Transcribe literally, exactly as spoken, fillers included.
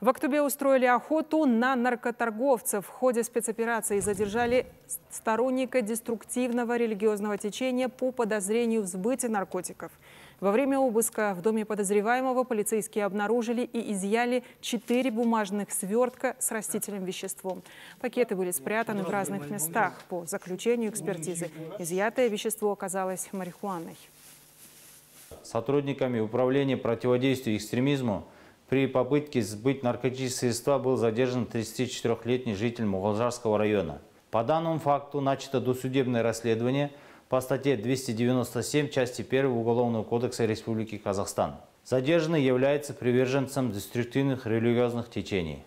В Актобе устроили охоту на наркоторговцев. В ходе спецоперации задержали сторонника деструктивного религиозного течения по подозрению в сбыте наркотиков. Во время обыска в доме подозреваемого полицейские обнаружили и изъяли четыре бумажных свертка с растительным веществом. Пакеты были спрятаны в разных местах. По заключению экспертизы изъятое вещество оказалось марихуаной. Сотрудниками управления противодействия экстремизму при попытке сбыть наркотические средства был задержан тридцатичетырёхлетний житель Мугалжарского района. По данному факту начато досудебное расследование по статье двести девяносто семь части первой Уголовного кодекса Республики Казахстан. Задержанный является приверженцем деструктивных религиозных течений.